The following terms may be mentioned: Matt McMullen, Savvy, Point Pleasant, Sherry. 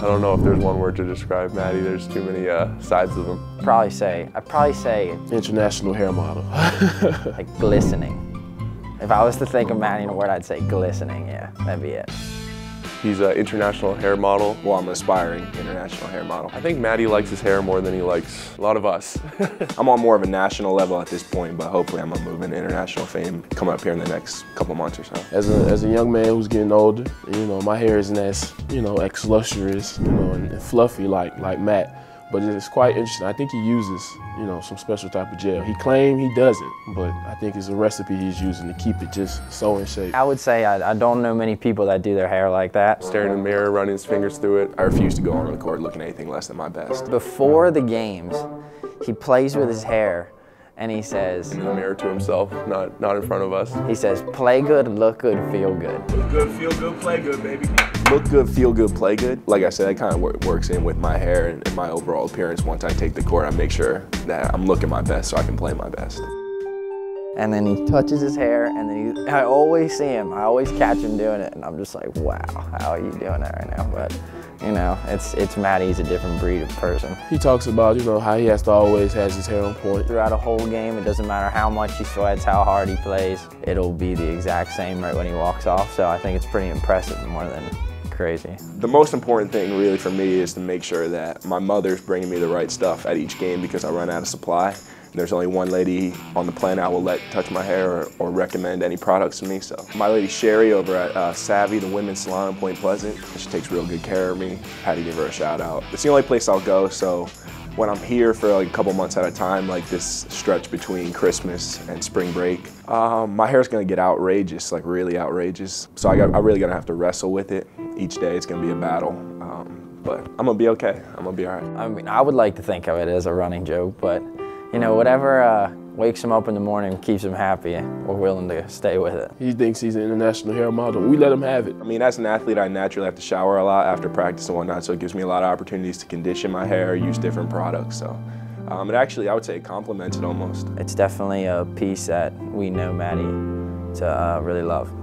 I don't know if there's one word to describe Maddie. There's too many sides of him. I'd probably say international hair model. Like glistening. If I was to think of Maddie in a word, I'd say glistening. Yeah, that'd be it. He's an international hair model. Well, I'm an aspiring international hair model. I think Maddie likes his hair more than he likes a lot of us. I'm on more of a national level at this point, but hopefully I'm gonna move into international fame, come up here in the next couple months or so. As a young man who's getting older, you know, my hair isn't as, you know, luxurious, you know, and fluffy like Matt. But it's quite interesting. I think he uses, you know, some special type of gel. He claims he doesn't, but I think it's a recipe he's using to keep it just so in shape. I would say I don't know many people that do their hair like that. Staring in the mirror, running his fingers through it. I refuse to go on the court looking anything less than my best. Before the games, he plays with his hair and he says... In the mirror to himself, not in front of us. He says, play good, look good, feel good. Look good, feel good, play good, baby. Look good, feel good, play good. Like I said, that kind of works in with my hair and my overall appearance. Once I take the court, I make sure that I'm looking my best so I can play my best. And then he touches his hair, and then I always see him. I always catch him doing it, and I'm just like, wow, how are you doing that right now? But, you know, it's Maddie. He's a different breed of person. He talks about, you know, how he has to always has his hair on point. Throughout a whole game, it doesn't matter how much he sweats, how hard he plays, it'll be the exact same right when he walks off. So I think it's pretty impressive more than crazy. The most important thing really for me is to make sure that my mother's bringing me the right stuff at each game because I run out of supply. There's only one lady on the planet I will let touch my hair or recommend any products to me. So my lady Sherry over at Savvy, the women's salon in Point Pleasant, she takes real good care of me. Had to give her a shout out. It's the only place I'll go. So when I'm here for like a couple months at a time, like this stretch between Christmas and spring break, my hair's gonna get outrageous, like really outrageous. So I'm really gonna have to wrestle with it. Each day it's gonna be a battle. But I'm gonna be okay. I'm gonna be all right. I mean, I would like to think of it as a running joke, but you know, whatever wakes him up in the morning, keeps him happy, we're willing to stay with it. He thinks he's an international hair model. We let him have it. I mean, as an athlete, I naturally have to shower a lot after practice and whatnot, so it gives me a lot of opportunities to condition my hair, use different products. So it actually, I would say, it complements it almost. It's definitely a piece that we know Maddie to really love.